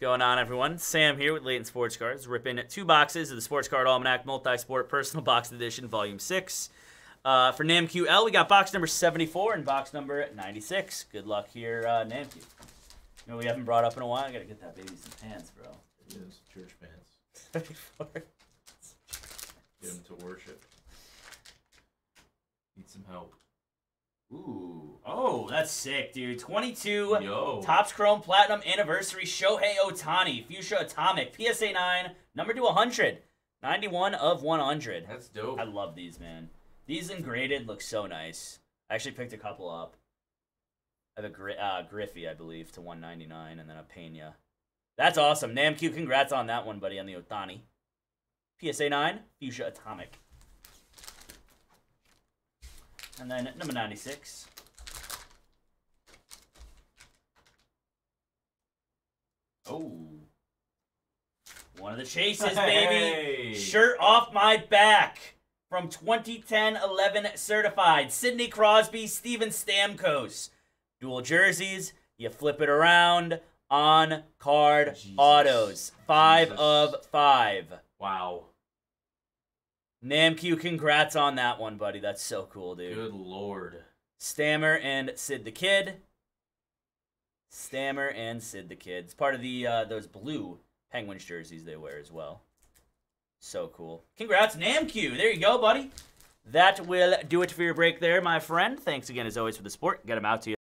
Going on, everyone. Sam here with Layton Sports Cards, ripping two boxes of the Sports Card Almanac Multi-Sport Personal Box Edition, Volume 6. For NamQL, we got box number 74 and box number 96. Good luck here, NamQ. You know, we haven't brought up in a while. I got to get that baby some pants, bro. It is. Church pants. 74. Get him to worship. Need some help. Ooh. Oh, that's sick, dude. 22. Yo. Topps Chrome Platinum Anniversary Shohei Otani. Fuchsia Atomic. PSA 9. Number to 100. 91 of 100. That's dope. I love these, man. These engraded look so nice. I actually picked a couple up. I have a Griffey, I believe, to 199, and then a Pena. That's awesome. NamQ, congrats on that one, buddy, on the Otani. PSA 9. Fuchsia Atomic. And then number 96. Oh. One of the chases, baby. Hey. Shirt off my back. From 2010-11 certified. Sidney Crosby, Steven Stamkos. Dual jerseys. You flip it around. On card autos. Five of five. Wow. NamQ, congrats on that one, buddy. That's so cool, dude. Good lord. Stammer and Sid the Kid. Stammer and Sid the Kid. It's part of the those blue Penguins jerseys they wear as well. So cool. Congrats, NamQ. There you go, buddy. That will do it for your break there, my friend. Thanks again, as always, for the support. Get them out to you.